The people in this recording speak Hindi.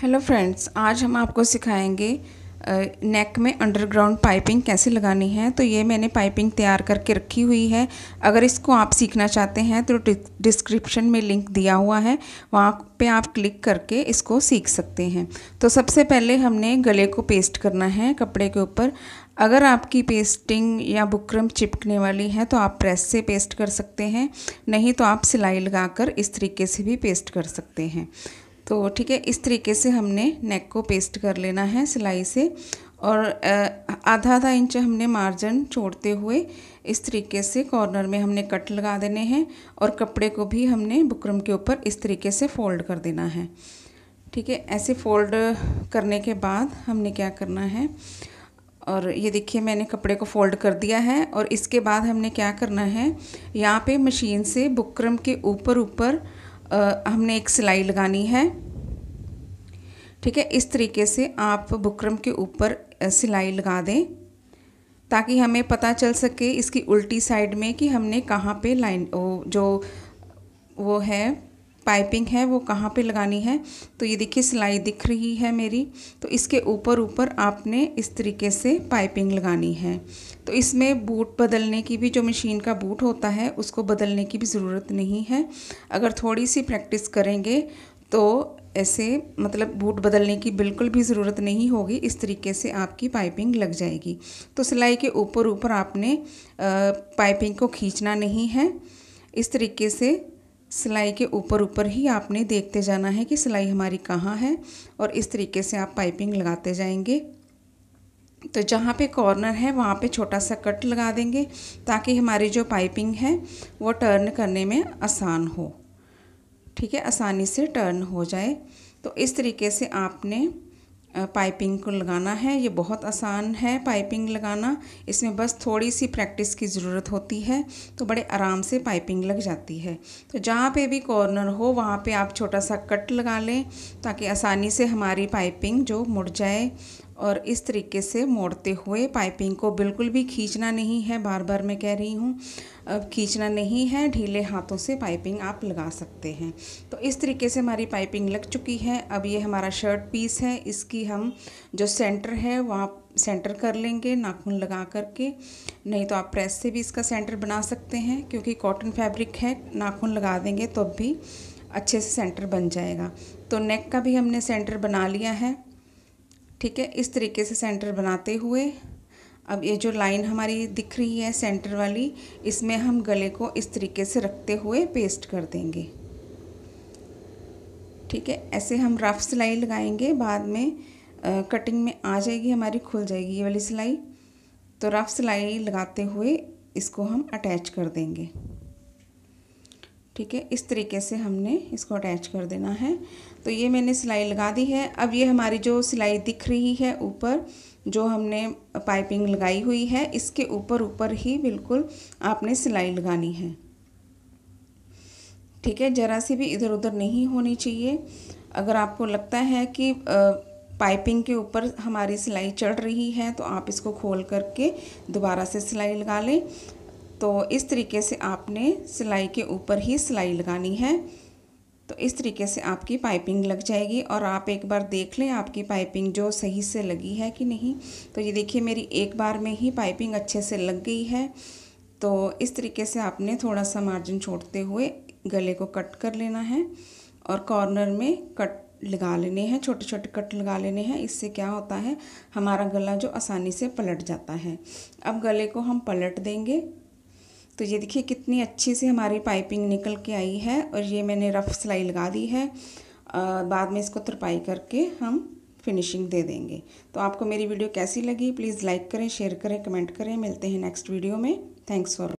हेलो फ्रेंड्स, आज हम आपको सिखाएंगे नेक में अंडरग्राउंड पाइपिंग कैसे लगानी है। तो ये मैंने पाइपिंग तैयार करके रखी हुई है। अगर इसको आप सीखना चाहते हैं तो डिस्क्रिप्शन में लिंक दिया हुआ है, वहाँ पे आप क्लिक करके इसको सीख सकते हैं। तो सबसे पहले हमने गले को पेस्ट करना है कपड़े के ऊपर। अगर आपकी पेस्टिंग या बुकरम चिपकने वाली है तो आप प्रेस से पेस्ट कर सकते हैं, नहीं तो आप सिलाई लगा कर इस तरीके से भी पेस्ट कर सकते हैं। तो ठीक है, इस तरीके से हमने नेक को पेस्ट कर लेना है सिलाई से, और आधा इंच हमने मार्जिन छोड़ते हुए इस तरीके से कॉर्नर में हमने कट लगा देने हैं, और कपड़े को भी हमने बुकरम के ऊपर इस तरीके से फ़ोल्ड कर देना है। ठीक है, ऐसे फ़ोल्ड करने के बाद हमने क्या करना है, और ये देखिए मैंने कपड़े को फ़ोल्ड कर दिया है। और इसके बाद हमने क्या करना है, यहाँ पे मशीन से बुकरम के ऊपर हमने एक सिलाई लगानी है। ठीक है, इस तरीके से आप बुकरम के ऊपर सिलाई लगा दें ताकि हमें पता चल सके इसकी उल्टी साइड में कि हमने कहाँ पे लाइन जो वो है पाइपिंग है वो कहाँ पे लगानी है। तो ये देखिए सिलाई दिख रही है मेरी, तो इसके ऊपर आपने इस तरीके से पाइपिंग लगानी है। तो इसमें बूट बदलने की भी, जो मशीन का बूट होता है उसको बदलने की भी ज़रूरत नहीं है। अगर थोड़ी सी प्रैक्टिस करेंगे तो ऐसे मतलब बूट बदलने की बिल्कुल भी ज़रूरत नहीं होगी, इस तरीके से आपकी पाइपिंग लग जाएगी। तो सिलाई के ऊपर आपने पाइपिंग को खींचना नहीं है, इस तरीके से सिलाई के ऊपर ही आपने देखते जाना है कि सिलाई हमारी कहाँ है, और इस तरीके से आप पाइपिंग लगाते जाएंगे। तो जहाँ पे कॉर्नर है वहाँ पे छोटा सा कट लगा देंगे ताकि हमारी जो पाइपिंग है वो टर्न करने में आसान हो। ठीक है, आसानी से टर्न हो जाए। तो इस तरीके से आपने पाइपिंग को लगाना है। ये बहुत आसान है पाइपिंग लगाना, इसमें बस थोड़ी सी प्रैक्टिस की ज़रूरत होती है, तो बड़े आराम से पाइपिंग लग जाती है। तो जहाँ पे भी कॉर्नर हो वहाँ पे आप छोटा सा कट लगा लें ताकि आसानी से हमारी पाइपिंग जो मुड़ जाए, और इस तरीके से मोड़ते हुए पाइपिंग को बिल्कुल भी खींचना नहीं है। बार बार मैं कह रही हूँ, अब खींचना नहीं है, ढीले हाथों से पाइपिंग आप लगा सकते हैं। तो इस तरीके से हमारी पाइपिंग लग चुकी है। अब ये हमारा शर्ट पीस है, इसकी हम जो सेंटर है वहाँ सेंटर कर लेंगे नाखून लगा करके, नहीं तो आप प्रेस से भी इसका सेंटर बना सकते हैं, क्योंकि कॉटन फैब्रिक है नाखून लगा देंगे तब भी अच्छे से सेंटर बन जाएगा। तो नेक का भी हमने सेंटर बना लिया है। ठीक है, इस तरीके से सेंटर बनाते हुए अब ये जो लाइन हमारी दिख रही है सेंटर वाली, इसमें हम गले को इस तरीके से रखते हुए पेस्ट कर देंगे। ठीक है, ऐसे हम रफ सिलाई लगाएंगे, बाद में कटिंग में आ जाएगी हमारी, खुल जाएगी ये वाली सिलाई। तो रफ सिलाई लगाते हुए इसको हम अटैच कर देंगे। ठीक है, इस तरीके से हमने इसको अटैच कर देना है। तो ये मैंने सिलाई लगा दी है। अब ये हमारी जो सिलाई दिख रही है ऊपर जो हमने पाइपिंग लगाई हुई है, इसके ऊपर ही बिल्कुल आपने सिलाई लगानी है। ठीक है, ज़रा सी भी इधर उधर नहीं होनी चाहिए। अगर आपको लगता है कि पाइपिंग के ऊपर हमारी सिलाई चढ़ रही है तो आप इसको खोल करके दोबारा से सिलाई लगा लें। तो इस तरीके से आपने सिलाई के ऊपर ही सिलाई लगानी है। तो इस तरीके से आपकी पाइपिंग लग जाएगी, और आप एक बार देख लें आपकी पाइपिंग जो सही से लगी है कि नहीं। तो ये देखिए मेरी एक बार में ही पाइपिंग अच्छे से लग गई है। तो इस तरीके से आपने थोड़ा सा मार्जिन छोड़ते हुए गले को कट कर लेना है, और कॉर्नर में कट लगा लेने हैं, छोटे छोटे कट लगा लेने हैं। इससे क्या होता है, हमारा गला जो आसानी से पलट जाता है। अब गले को हम पलट देंगे। तो ये देखिए कितनी अच्छी से हमारी पाइपिंग निकल के आई है, और ये मैंने रफ सिलाई लगा दी है। बाद में इसको तरपाई करके हम फिनिशिंग दे देंगे। तो आपको मेरी वीडियो कैसी लगी, प्लीज़ लाइक करें, शेयर करें, कमेंट करें। मिलते हैं नेक्स्ट वीडियो में। Thanks for